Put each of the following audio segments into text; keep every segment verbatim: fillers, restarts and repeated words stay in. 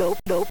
nope, nope.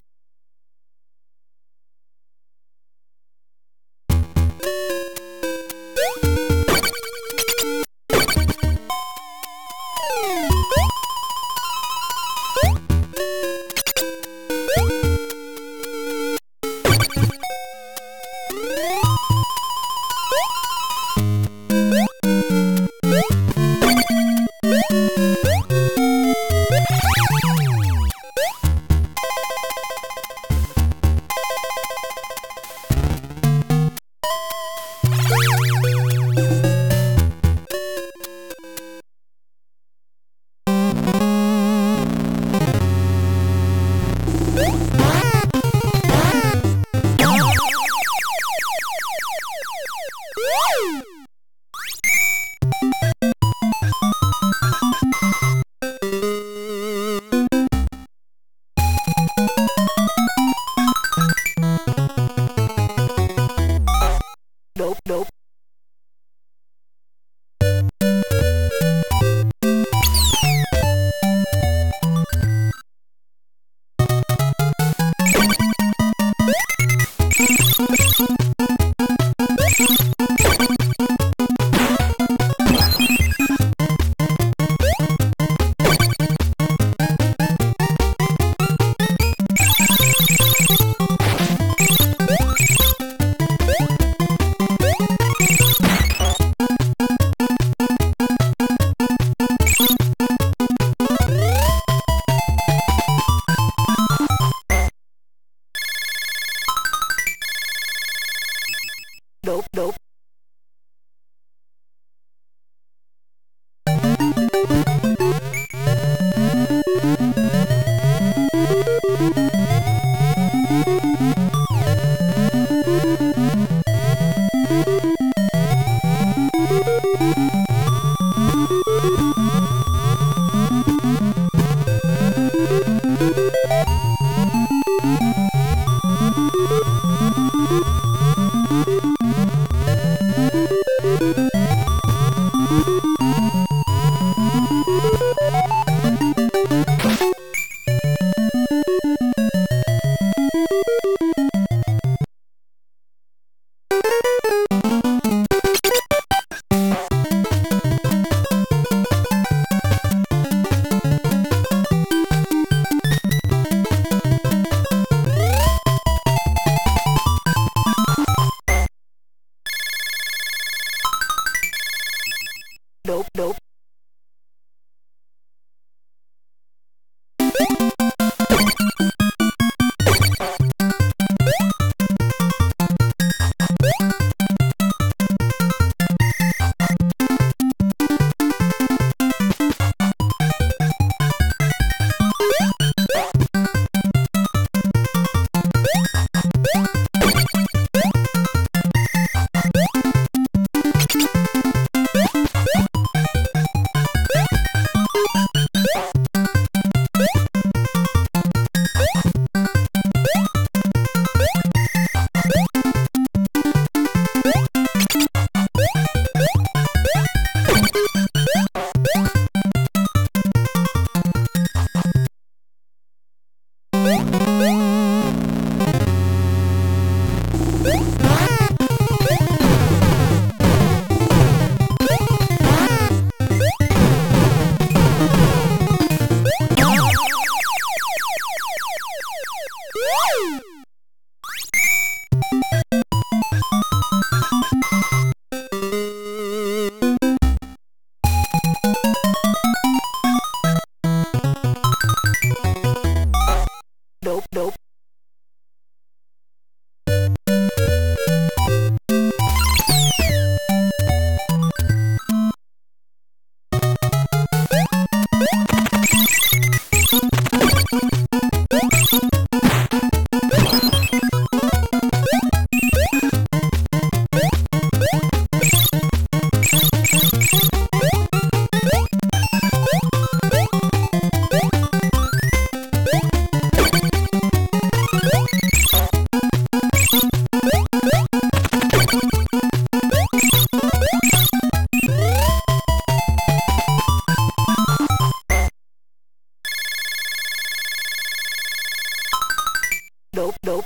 nope, nope.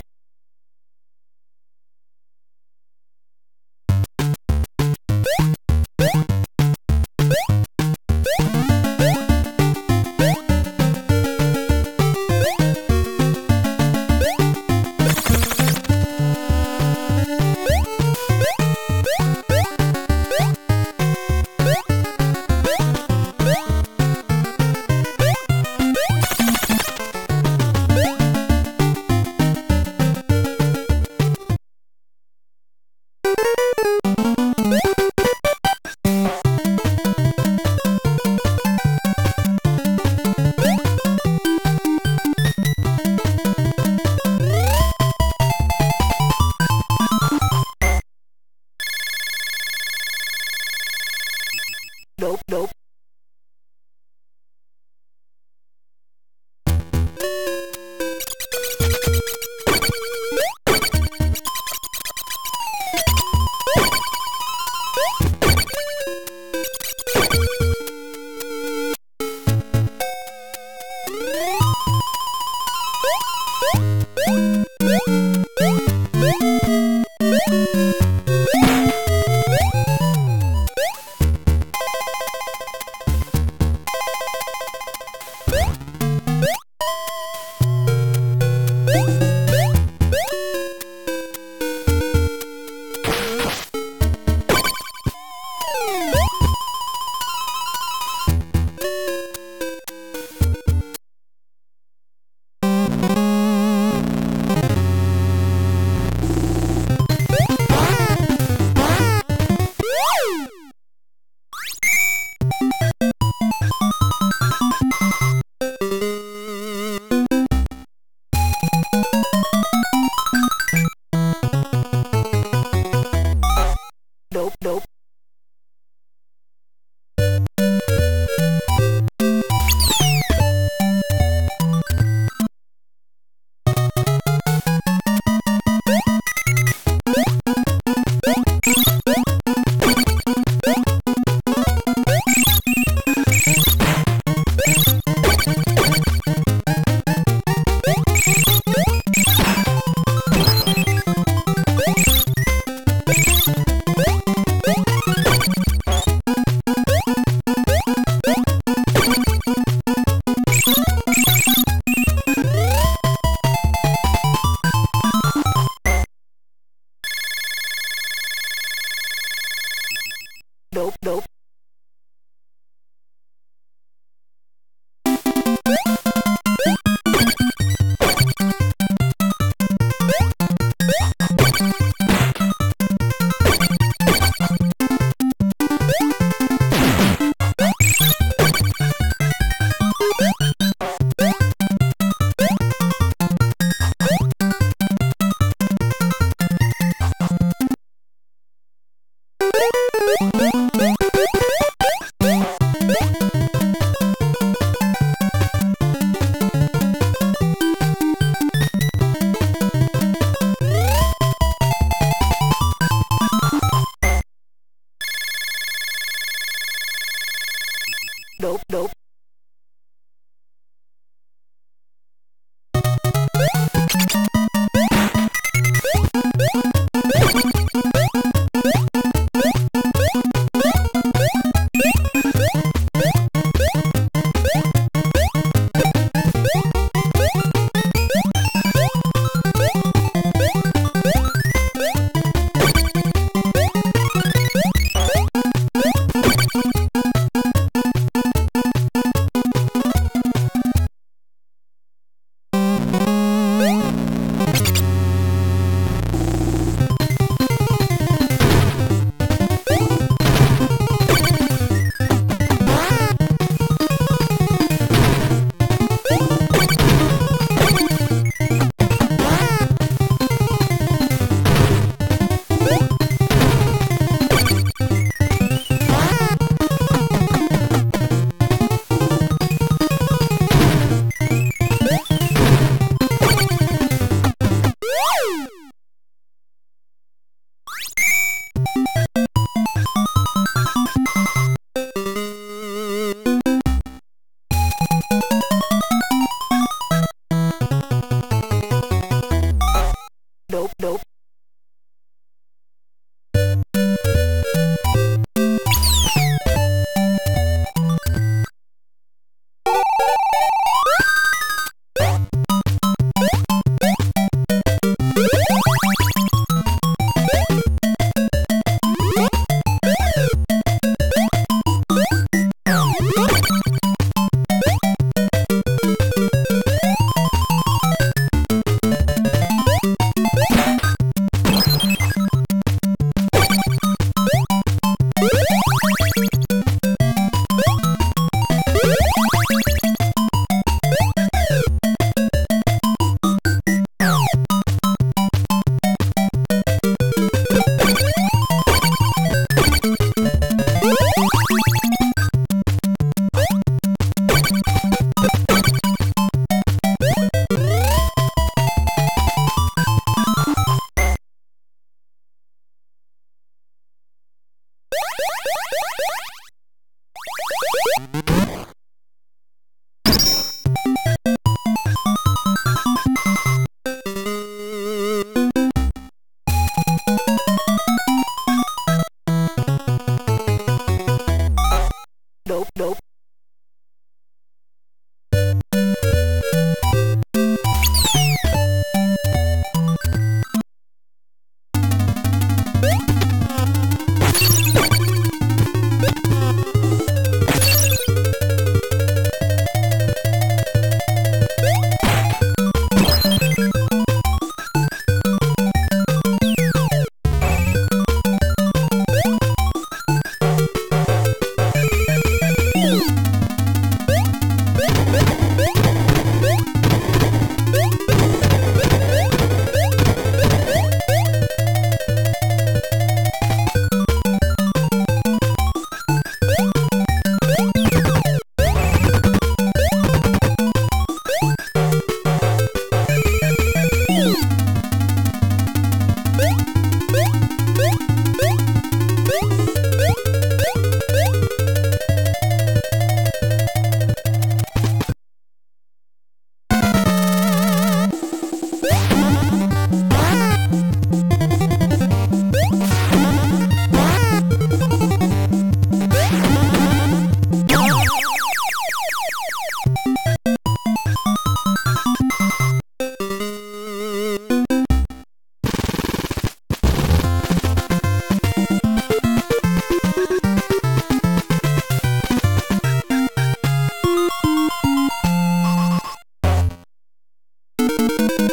Nope, nope.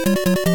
you.